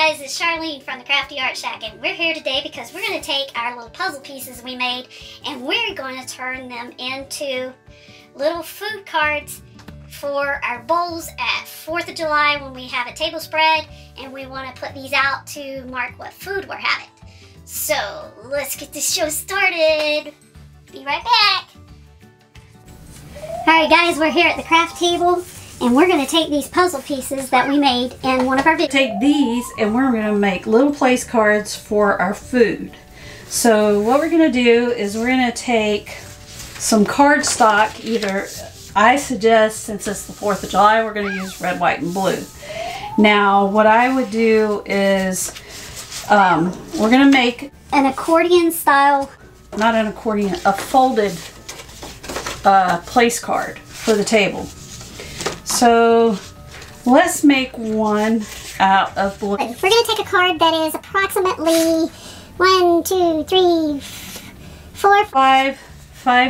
guys, it's Charlene from the Crafty Art Shack, and we're here today because we're going to take our little puzzle pieces we made and we're going to turn them into little food cards for our bowls at 4th of July when we have a table spread, and we want to put these out to mark what food we're having. So let's get this show started. Be right back. Alright guys, we're here at the craft table, and we're going to take these puzzle pieces that we made in one of our videos. Take these and we're going to make little place cards for our food. So what we're going to do is we're going to take some cardstock. Either, I suggest, since it's the 4th of July, we're going to use red, white, and blue. Now what I would do is we're going to make an accordion style, not an accordion, a folded place card for the table. So let's make one out of blue. We're going to take a card that is approximately 5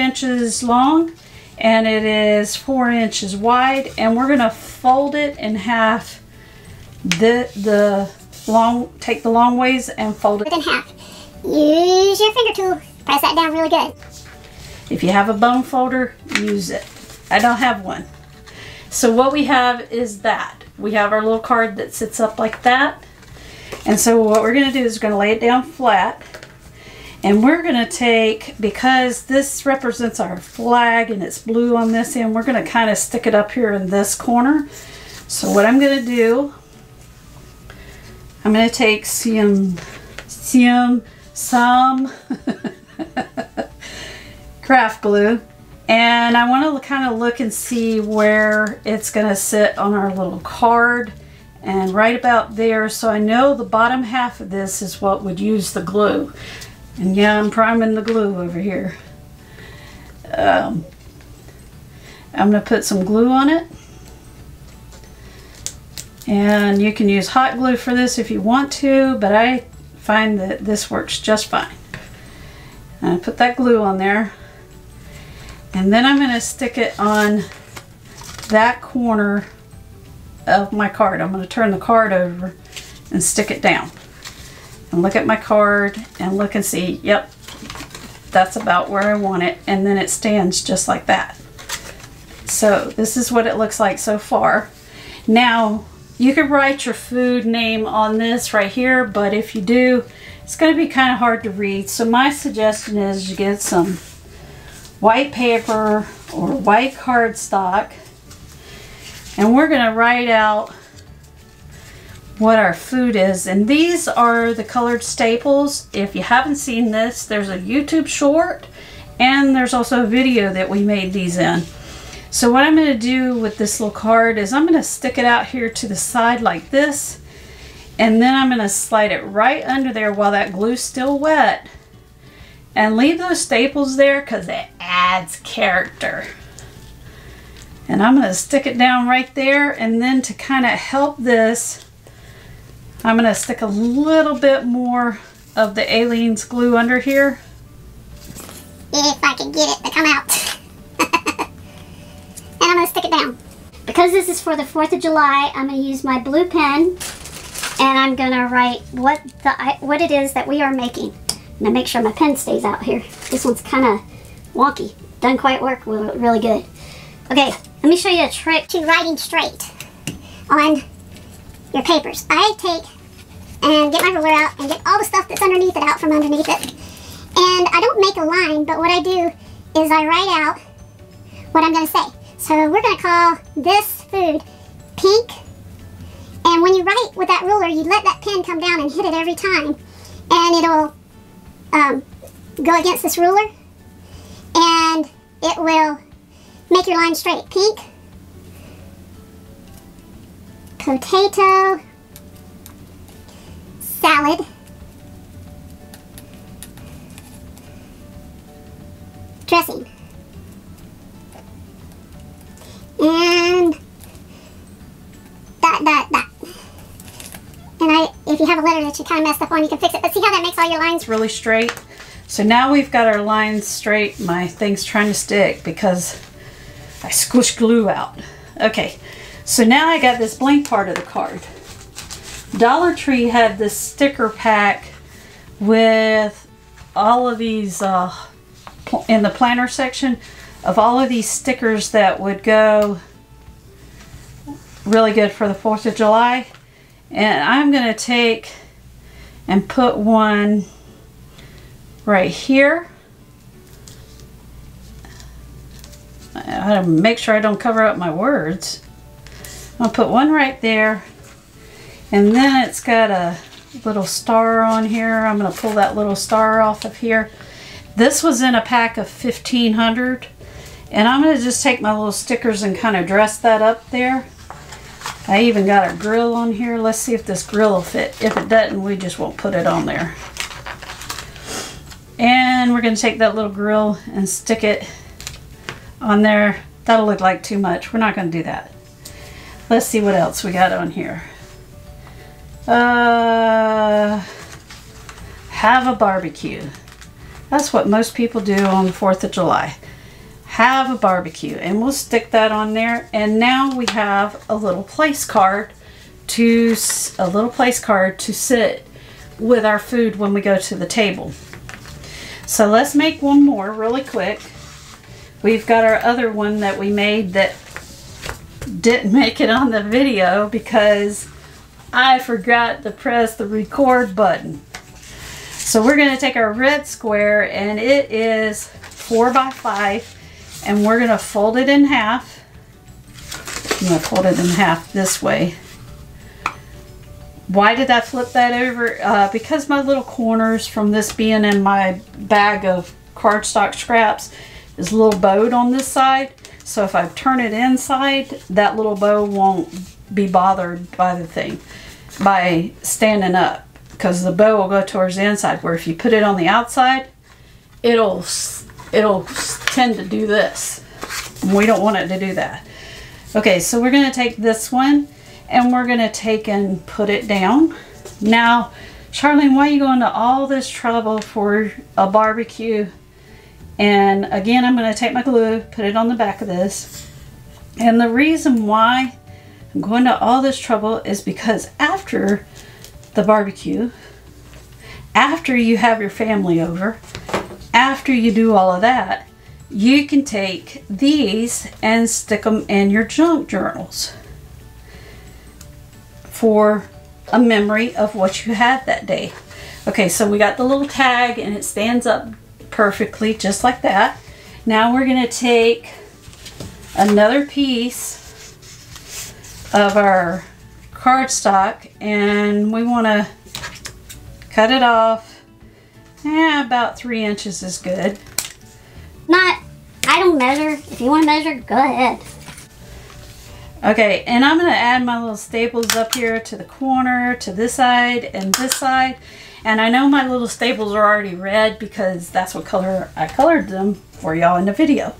inches long, and it is 4 inches wide, and we're going to fold it in half. Take the long ways and fold it in half. Use your finger tool. Press that down really good. If you have a bone folder, use it. I don't have one. So what we have is that. We have our little card that sits up like that. And so what we're going to do is we're going to lay it down flat. And we're going to take, because this represents our flag and it's blue on this end, we're going to kind of stick it up here in this corner. So what I'm going to do, I'm going to take some craft glue. And I want to kind of look and see where it's going to sit on our little card, and right about there. So I know the bottom half of this is what would use the glue. And yeah, I'm priming the glue over here. I'm going to put some glue on it. And you can use hot glue for this if you want to, but I find that this works just fine. And I put that glue on there. And then I'm going to stick it on that corner of my card. I'm going to turn the card over and stick it down. And look at my card and look and see, yep, that's about where I want it. And then it stands just like that. So this is what it looks like so far. Now, you could write your food name on this right here, but if you do, it's going to be kind of hard to read. So my suggestion is you get some white paper or white cardstock, and we're going to write out what our food is. And these are the colored staples. If you haven't seen this, there's a YouTube short, and there's also a video that we made these in. So what I'm going to do with this little card is I'm going to stick it out here to the side like this, and then I'm going to slide it right under there while that glue's still wet, and leave those staples there because it adds character. And I'm going to stick it down right there, and then to kind of help this, I'm going to stick a little bit more of the Aleene's glue under here. If I can get it to come out. And I'm going to stick it down. Because this is for the 4th of July, I'm going to use my blue pen, and I'm going to write what it is that we are making. Now make sure my pen stays out here. This one's kind of wonky. Doesn't quite work really good. Okay, let me show you a trick to writing straight on your papers. I take and get my ruler out and get all the stuff that's underneath it out from underneath it. And I don't make a line, but what I do is I write out what I'm going to say. So we're going to call this food pink. And when you write with that ruler, you let that pen come down and hit it every time. And it'll go against this ruler, and it will make your line straight. Pink, potato, salad, dressing, and dot, dot, dot. And if you have a letter that you kind of messed up on, you can fix it. But see how that makes all your lines really straight? So now we've got our lines straight. My thing's trying to stick because I squished glue out. Okay, so now I got this blank part of the card. Dollar Tree had this sticker pack with all of these, in the planner section, of all of these stickers that would go really good for the 4th of July. And I'm going to take and put one right here. I gotta make sure I don't cover up my words. I'll put one right there, and then it's got a little star on here. I'm going to pull that little star off of here. This was in a pack of 1,500, and I'm going to just take my little stickers and kind of dress that up there. I even got a grill on here. Let's see if this grill will fit. If it doesn't, we just won't put it on there. And we're going to take that little grill and stick it on there. That'll look like too much. We're not going to do that. Let's see what else we got on here. Have a barbecue. That's what most people do on the 4th of July. Have a barbecue, and we'll stick that on there. And now we have a little place card to sit with our food when we go to the table. So let's make one more really quick. We've got our other one that we made that didn't make it on the video because I forgot to press the record button. So we're going to take our red square, and it is 4 by 5. And we're going to fold it in half. I'm going to fold it in half this way. Why did I flip that over? Because my little corners from this being in my bag of cardstock scraps is a little bowed on this side. So if I turn it inside, that little bow won't be bothered by the thing, by standing up, because the bow will go towards the inside. Where if you put it on the outside, it'll tend to do this. We don't want it to do that. Okay, so we're going to take this one, and we're going to take and put it down. Now, Charlene, why are you going to all this trouble for a barbecue? And again, I'm going to take my glue, put it on the back of this. And the reason why I'm going to all this trouble is because after the barbecue, after you have your family over, after you do all of that, you can take these and stick them in your junk journals for a memory of what you had that day. Okay, so we got the little tag, and it stands up perfectly just like that. Now we're going to take another piece of our cardstock, and we want to cut it off. About 3 inches is good. I don't measure. If you want to measure, go ahead. Okay, and I'm going to add my little staples up here to the corner, to this side, and this side. And I know my little staples are already red because that's what color I colored them for y'all in the video.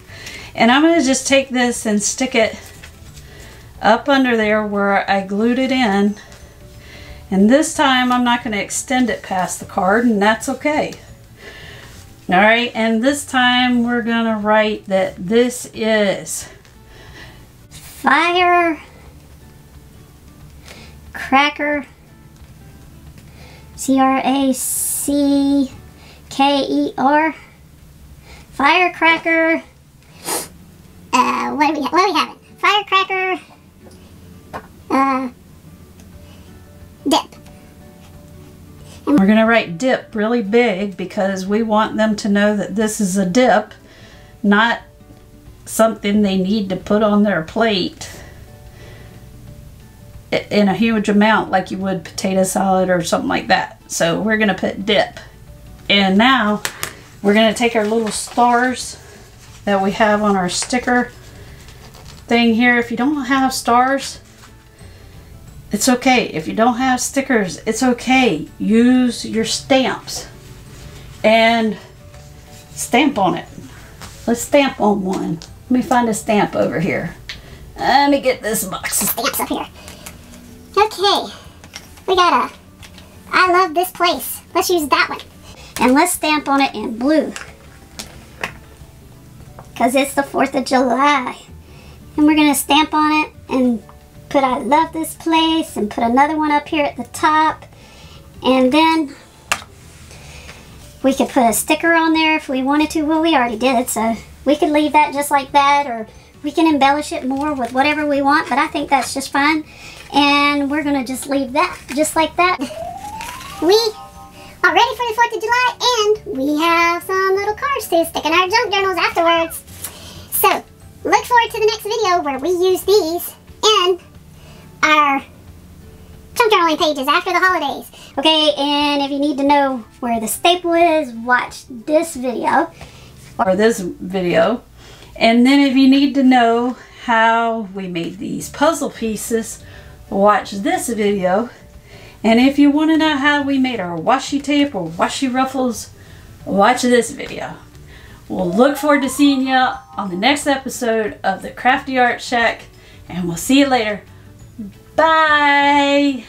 And I'm going to just take this and stick it up under there where I glued it in. And this time I'm not going to extend it past the card, and that's okay. All right, and this time we're going to write that this is Firecracker, C-R-A-C-K-E-R, Firecracker, what do we have? Firecracker, dip. We're going to write dip really big because we want them to know that this is a dip, not something they need to put on their plate in a huge amount like you would potato salad or something like that. So we're going to put dip. And now we're going to take our little stars that we have on our sticker thing here. If you don't have stars, it's okay. If you don't have stickers, it's okay. Use your stamps and stamp on it. Let's stamp on one. Let me find a stamp over here. Let me get this box of stamps up here. Okay, we got a I love this place. Let's use that one. And let's stamp on it in blue, because it's the 4th of July. And we're going to stamp on it and put I love this place, and put another one up here at the top. And then we could put a sticker on there if we wanted to. Well, we already did it, so we could leave that just like that, or we can embellish it more with whatever we want, but I think that's just fine. And we're gonna just leave that just like that. We are ready for the 4th of July, and we have some little cards to stick in our junk journals afterwards. So look forward to the next video where we use these in our junk journaling pages after the holidays. Okay, and if you need to know where the staple is, watch this video. Or this video. And then if you need to know how we made these puzzle pieces, watch this video. And if you want to know how we made our washi tape or washi ruffles, watch this video. We'll look forward to seeing you on the next episode of the Crafty Art Shack, and we'll see you later. Bye!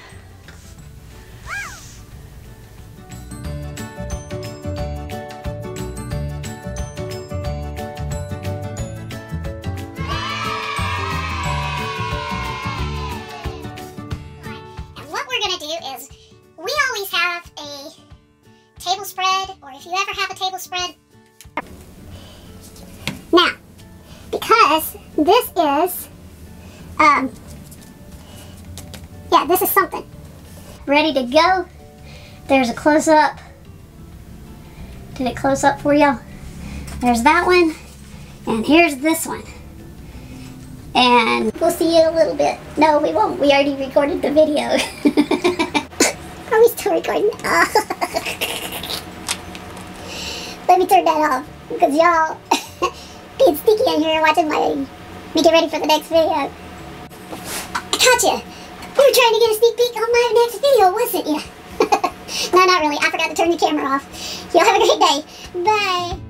If you ever have a table spread. Now, because this is, yeah, this is something. Ready to go. There's a close up. Did it close up for y'all? There's that one, and here's this one. And we'll see you in a little bit. No, we won't. We already recorded the video. Are we still recording? Let me turn that off, because y'all being sneaky in here watching me get ready for the next video. I gotcha! We were trying to get a sneak peek on my next video, wasn't ya? No, not really. I forgot to turn the camera off. Y'all have a great day. Bye!